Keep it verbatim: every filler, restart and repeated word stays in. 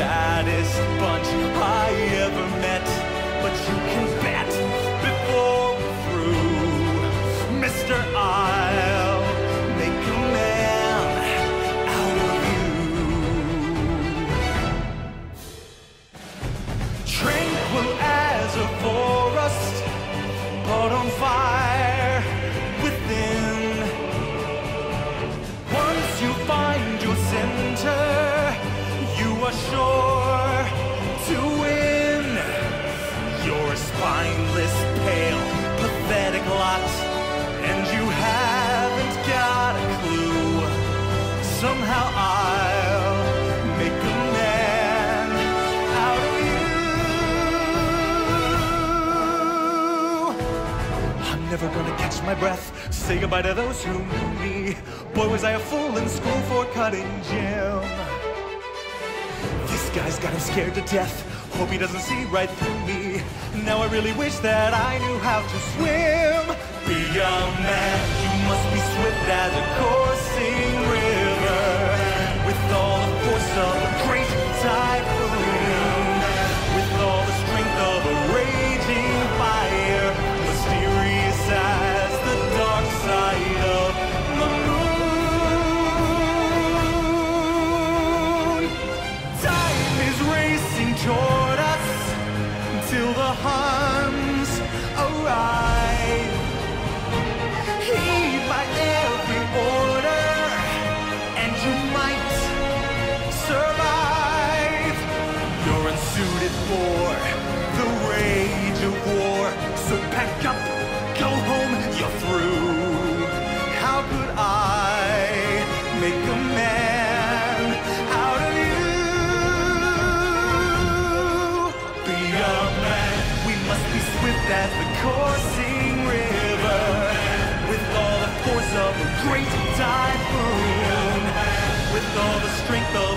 saddest bunch I ever met, but you can bet before we're through, Mister I'll make a man out of you. Tranquil as a forest, but on fire within. Once you find your center, sure to win. You're a spineless, pale, pathetic lot, and you haven't got a clue. Somehow I'll make a man out of you. I'm never gonna catch my breath, say goodbye to those who knew me. Boy, was I a fool in school for cutting Jim. Guy's got him scared to death, hope he doesn't see right through me. Now I really wish that I knew how to swim. Be a man, you must be swift as a coursing river, with all the force of a great typhoon, with all the strength of a raging fire, mysterious as the dark side of the moon. Toward us till the Huns arrive. Heed by every order, and you might survive. You're unsuited for the rage of war, so pack up, go home, you're through. How could I make a man? That's the coursing river, with all the force of a great typhoon, with all the strength of